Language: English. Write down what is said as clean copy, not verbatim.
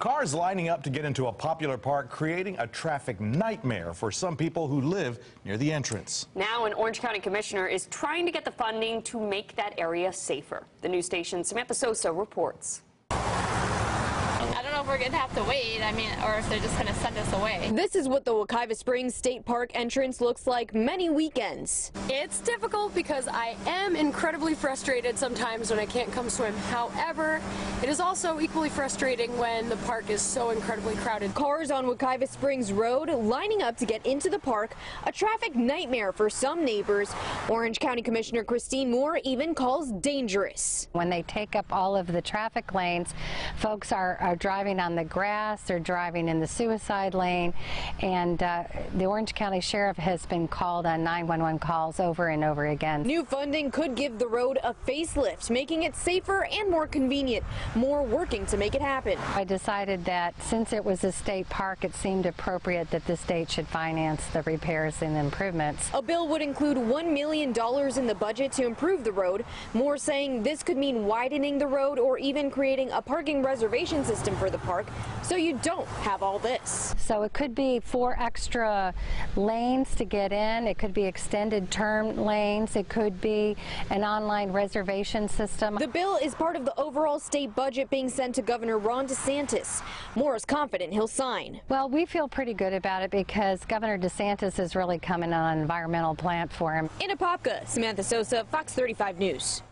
Cars lining up to get into a popular park, creating a traffic nightmare for some people who live near the entrance. Now, an Orange County commissioner is trying to get the funding to make that area safer. The news station's Samantha Sosa reports. I don't know if we're going to have to wait, or if they're just going to send us away. This is what the Wekiwa Springs State Park entrance looks like many weekends. It's difficult because I am incredibly frustrated sometimes when I can't come swim. However, it is also equally frustrating when the park is so incredibly crowded. Cars on Wekiwa Springs Road lining up to get into the park, a traffic nightmare for some neighbors. Orange County Commissioner Christine Moore even calls dangerous. When they take up all of the traffic lanes, folks are driving on the grass or driving in the suicide lane, and the Orange County Sheriff has been called on 911 calls over and over again. New funding could give the road a facelift, making it safer and more convenient. More working to make it happen. I decided that since it was a state park, it seemed appropriate that the state should finance the repairs and improvements. A bill would include $1 million in the budget to improve the road. Moore saying this could mean widening the road or even creating a parking reservation system for the park, so you don't have all this. So it could be 4 extra lanes to get in, it could be extended term lanes, it could be an online reservation system. The bill is part of the overall state budget being sent to Governor Ron DeSantis. Moore is confident he'll sign. Well, we feel pretty good about it because Governor DeSantis is really coming on an environmental plan for him. In Apopka, Samantha Sosa, Fox 35 News.